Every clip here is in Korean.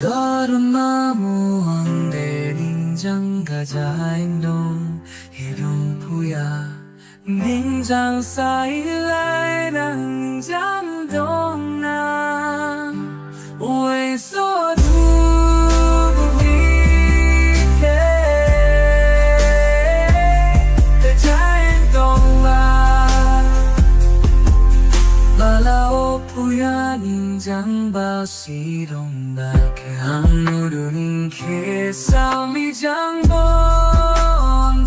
걸음나무 황대 닝장가자 행동 해룡포야 닝장 사이라이랑 닝장동남 오에서 닝장 바시동 발케한 노루닝 케싸미 장본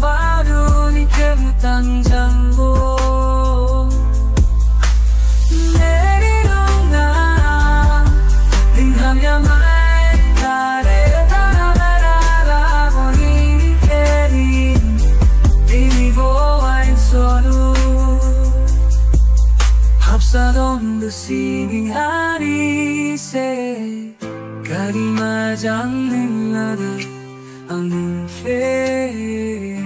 바루니 케부탄 장고 내리롱나 닝하며 말다래 따라라라라보니 니케리 니니보아인 서루 합사동 드시닝 아리세 가리마지 않는 나를 안는 해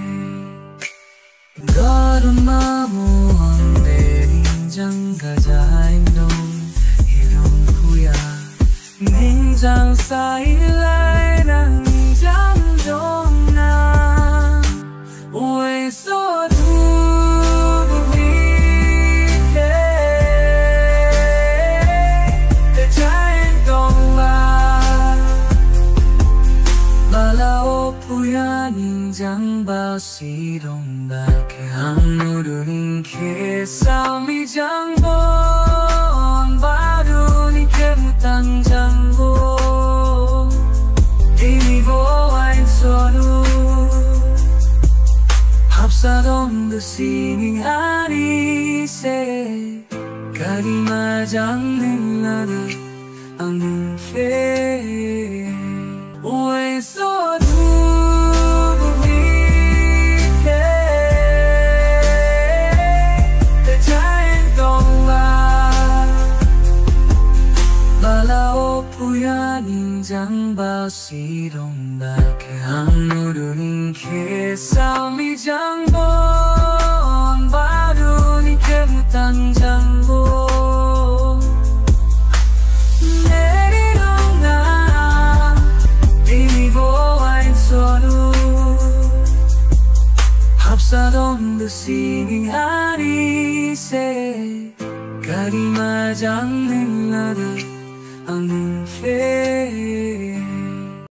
걸음마무 한대 닝장가자 행동 해룡포야 닝장 사이라이랑 닝장동남 오에서 닝장 바시동 발케한 노루닝 케싸미 장본 바루니 케부탄 장고 니니보아인 서루 합사동 드시닝 아리세 가리마지 않는 나를 안는 해 오에서 닝장 바시동 발케한 노루닝 케싸미 장본 바루니 케부탄 장고 내리롱나 니니보아인 서루 합사동 드시닝 아리세 가리마지 않는 나를 안는 해